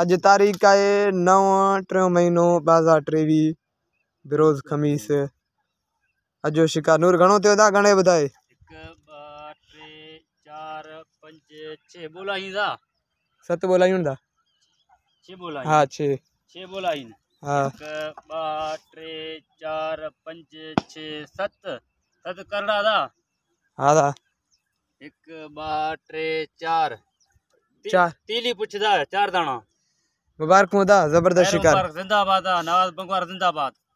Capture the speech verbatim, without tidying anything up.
अज तारीख आहे नव टे महीनो बाजार टेवी बिरोज खमीस। अजो शिकार नूर घणो थियो था, घणे बधाए सत बोलायूं था। हाँ छे छे बोलाइन। हाँ बा टे चार पंज छे सत सत करड़ा था। हाँ था एक बा टे चार चार तीली पुछदा चार दाना। मुबारक मुदा जबरदस्त शिकार जिंदाबाद। नवाज बंगवार जिंदाबाद।